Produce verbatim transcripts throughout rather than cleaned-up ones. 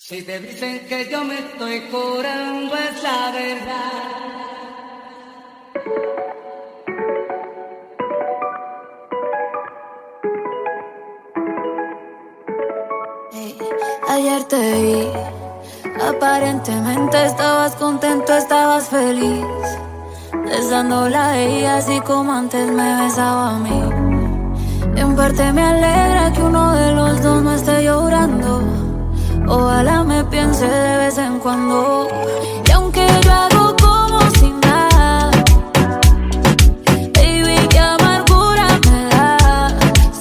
Si te dicen que yo me estoy curando, es la verdad. Ayer te vi, aparentemente estabas contento, estabas feliz, besándola a ella así como antes me besaba a mí. En parte me alegra que uno de los dos no esté llorando, ojalá me piense de vez en cuando. Y aunque yo hago como si nada, baby, qué amargura me da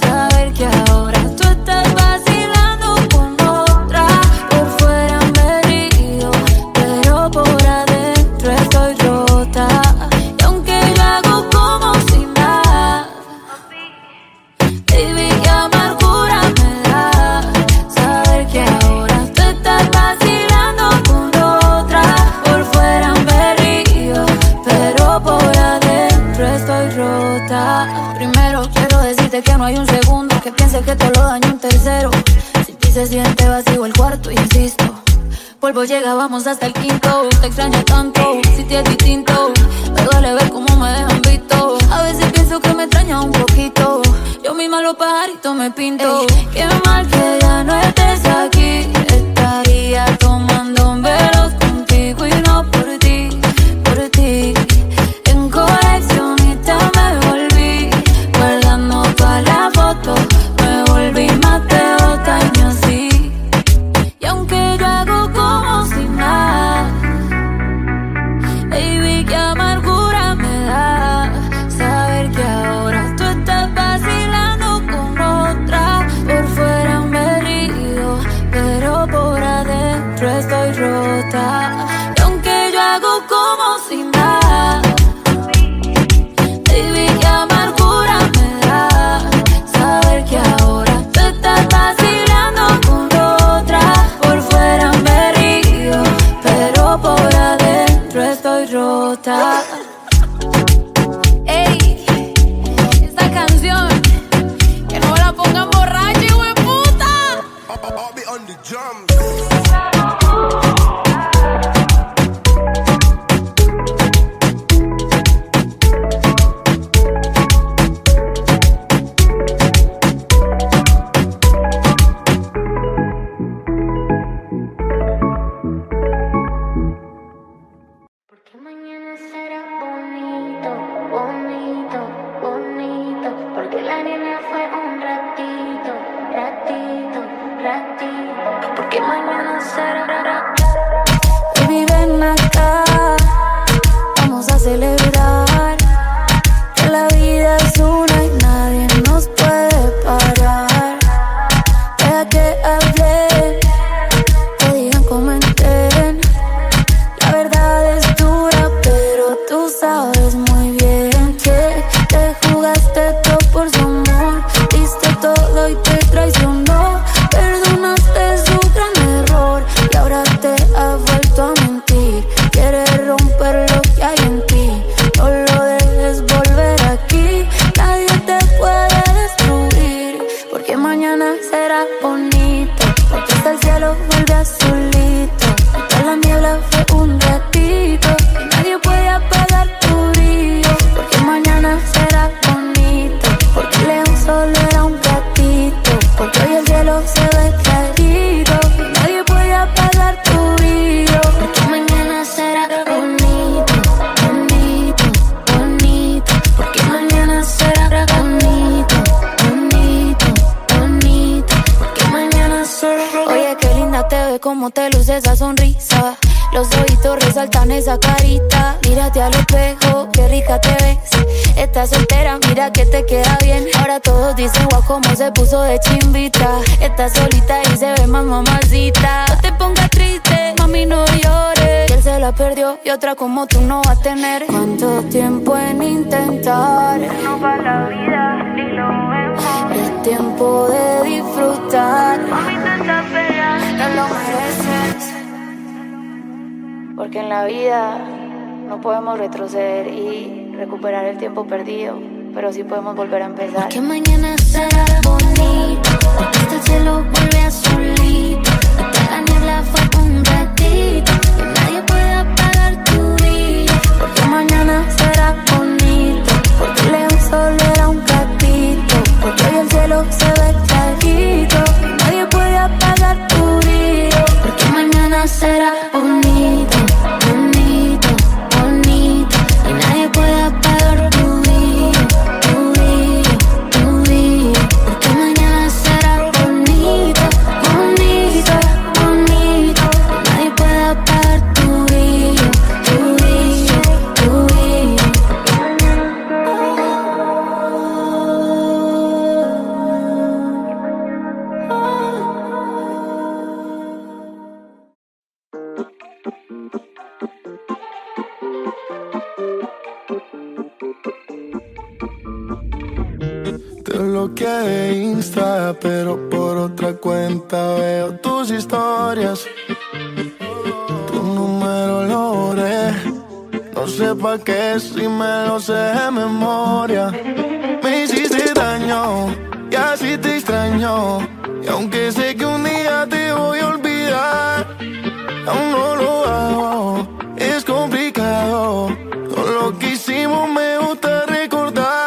saber que ahora tú estás vacilando con otra. Por fuera me río, pero por adentro estoy rota. Y aunque yo hago como si nada, baby, qué amargura me da saber que ahora estás vacilando con otra. Por fuera me río, pero por adentro estoy rota. Primero quiero decirte que no hay un segundo que pienses que te lo daño un tercero. Si ti se siente vacío el cuarto, insisto, polvo llega, vamos hasta el quinto. Te extraño tanto, si te es distinto, me duele ver cómo me dejan visto. A veces pienso que me extraña un poquito, yo misma los pajaritos me pinto. Ey, qué mal que ya no estés aquí, estaría tomando un velos contigo y no por ti, por ti. En coleccionista me volví, guardando todas las fotos, me volví más de dos años así. Y aunque yo hago como si nada, baby, qué amargura me da saber que ahora tú estás vacilando con otra. Por fuera me río, pero por adentro estoy rota. Y aunque yo hago como si nada, baby, qué amargura me da saber que ahora tú estás vacilando con otra. Por fuera me río, pero por adentro estoy rota. Ey, esta canción, que no la pongan borracha, hijueputa. Ovy on the drums. Baby, ven acá, vamos a celebrar que la vida es una y nadie nos puede parar. Deja que hablen, te digan, comenten. La verdad es dura, pero tú sabes muy bien que te jugaste todo por su amor, diste todo y te traicionó. Perdonaste su gran error y ahora te has vuelto a mentir. Quieres romper lo que hay en ti, no lo dejes volver aquí. Nadie te puede destruir, porque mañana será bonito, porque hasta el cielo vuelve azulito. Hasta la niebla fue un ratito y nadie puede apagar tu brillo, porque mañana será bonito, porque el león solo era un gatito, porque hoy el cielo se ve clarito y nadie puede apagar tu brillo, porque mañana será bonito, bonito, bonito, porque mañana será bonito, bonito, bonito, porque mañana será. Oye, qué linda te ves, cómo te luce esa sonrisa, los ojitos resaltan esa carita. Mírate al espejo, qué rica te ves. Estás soltera, mira que te queda bien. Ahora todos dicen guau, cómo se puso de chimbita. Estás solita y se ve más mamacita. No te pongas triste, mami, no llores, que él se la perdió y otra como tú no va a tener. Cuánto tiempo en intentar, no va la vida, ni lo vemos. Es tiempo de disfrutar, mami, te estás pegando, no lo mereces. Porque en la vida no podemos retroceder y recuperar el tiempo perdido, pero sí podemos volver a empezar. Porque mañana será bonito, porque hasta el cielo vuelve azulito, hasta la niebla. lo que de Insta, pero por otra cuenta veo tus historias. Tu número lo borré, no sé pa' qué si me lo sé de memoria. Me hiciste daño y así te extraño, y aunque sé que un día te voy a olvidar, aún no lo hago, es complicado. Todo lo que hicimos me gusta recordar.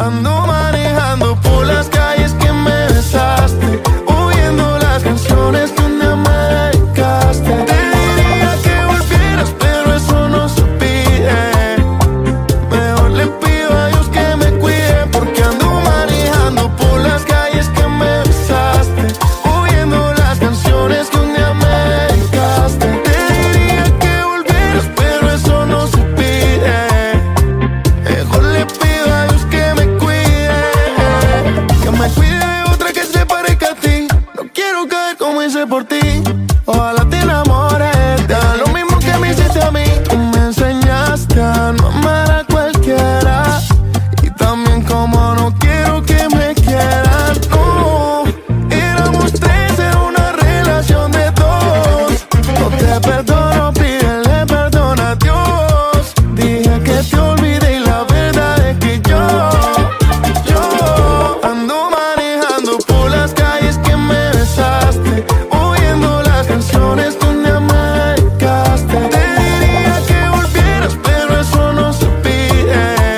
Ando manejando por las calles que me besaste, oyendo las canciones que un día me dedicaste. Te diría que volvieras, pero eso no se pide. Mejor le pido a Dios que me cuide, porque ando manejando por las calles que me besaste, oyendo las canciones que un día me dedicaste. Te diría que volvieras, pero eso no se pide. Mejor le pido a Dios que me cuide, que me cuide de otra que se parezca a ti. No quiero caer como hice por ti. Ojalá te enamores, te haga lo mismo que me hiciste a mí. Tú me enseñaste a no amar a cualquiera, y también como no quiero que me quieran. No, éramos tres en una relación de dos. No te perdono, pídele perdón a Dios. Dije que te olvidé y la verdad es que yo, yo ando manejando por las calles que me besaste, oyendo las canciones que un día me dedicaste. Te diría que volvieras, pero eso no se pide. Mejor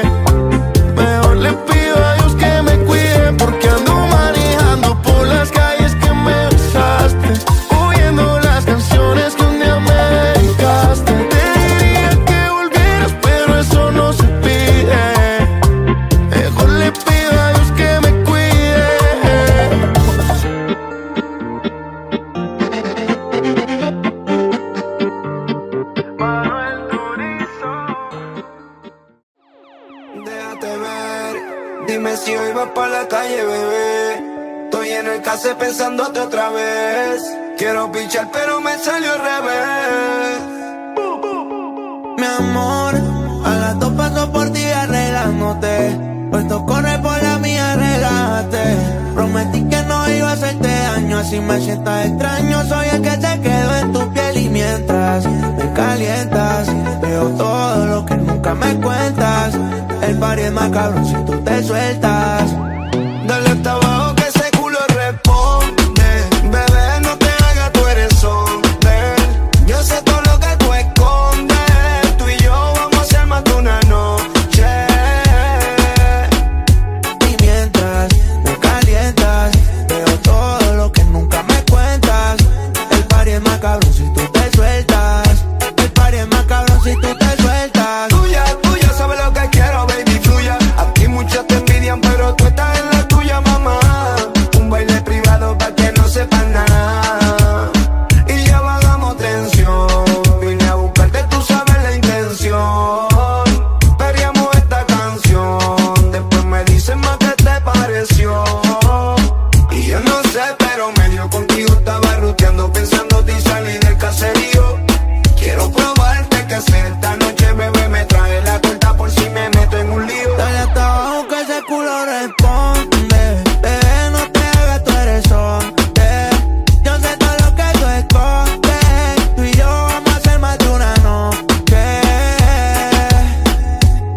le pido a Dios que me cuide, porque ando manejando por las calles que me besaste, oyendo las canciones que un día me dedicaste. Te diría que volvieras, pero eso no se pide. Mejor le pido a Dios que me cuide. Déjate ver, dime si hoy vas pa' la calle, bebé. Estoy en el case pensándote otra vez. Quiero pichar, pero me salió al revés. Mi amor, a las dos paso por ti arreglándote. Puesto corre por la mía, relájate. Prometí que no iba a hacerte daño, así me sientas extraño. Soy el que te quedo en tu piel y mientras me calientas, veo todo lo que nunca me cuentas. El party es más cabrón si tú te sueltas. Dale hasta abajo que ese culo responde. Bebé, no te hagas, tú eres hombre. Yo sé todo lo que tú escondes. Tú y yo vamos a hacer más de una noche. Y mientras me calientas, veo todo lo que nunca me cuentas. El party es más cabrón si tú te sueltas. El party es más cabrón si tú te sueltas. Tuya, tuya, sabes lo que quiero, baby, fluya. Aquí muchos te envidian, pero tú estás en la tuya, mamá. Un baile privado para que no sepan nada. Y ya bajamos tensión. Vine a buscarte, tú sabes la intención. Perreamos esta canción. Después me dicen más que te pareció. Y yo no sé, pero medio contigo estaba ruteando, pensando y salí del caserío. Quiero probarte que sé esta noche, bebé, me trae la cuenta por si me meto en un lío. Dale hasta abajo que ese culo responde. Bebé, no te hagas, tú eres hombre. Yo sé todo lo que tú escondes. Tú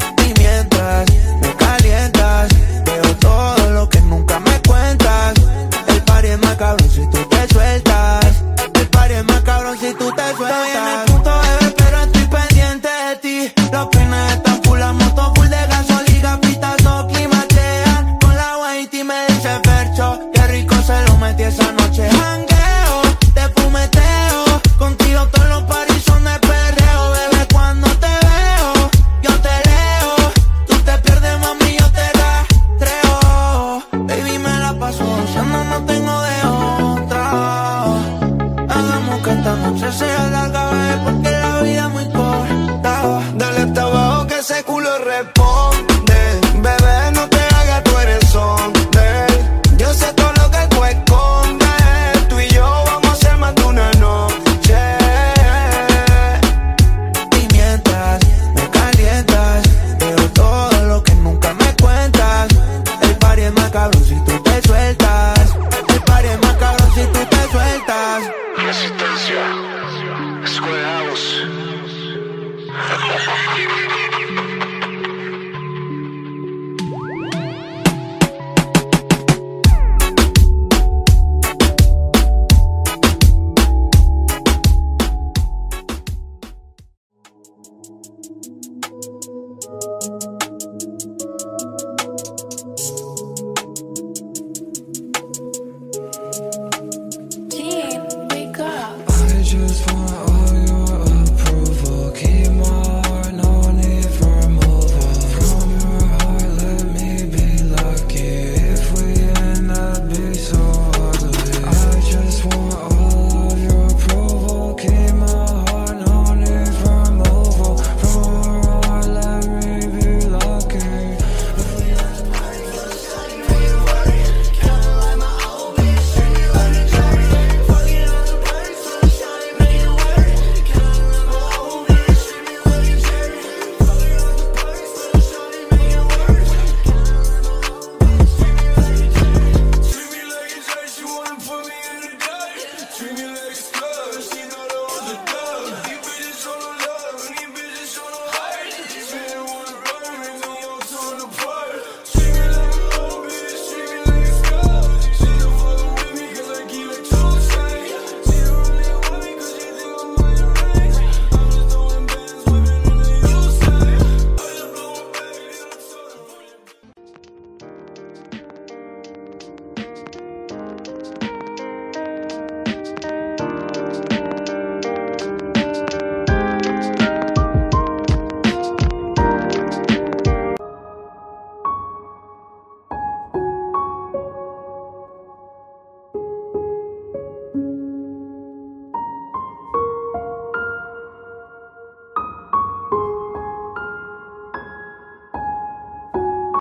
y yo vamos a hacer más de una noche. Y mientras me calientas, veo todo lo que nunca me cuentas. El party es más cabrón si tú te sueltas. El party es más cabrón si tú te sueltas. Estoy en el punto, bebé, pero estoy pendiente de ti. Los peines están full, la moto full de gasolina, pitazo climatean con la guayita y me dice Fercho, qué rico se lo metí esa noche. Jangueo, te fumeteo, contigo todos los paris son de perreo. Bebé, cuando te veo, yo te leo. Tú te pierdes, mami, yo te rastreo. Baby, me la paso gozando, no tengo de otra. Hagamos que esta noche sea larga, bebé, porque la vida es muy corta. Dale hasta abajo que ese culo responde. Bebé, no te hagas, tú eres hombre. Yo sé todo lo que tú escondes. Tú y yo vamos a hacer más de una noche. Y mientras me calientas, veo todo lo que nunca me cuentas. El party es más cabrón si just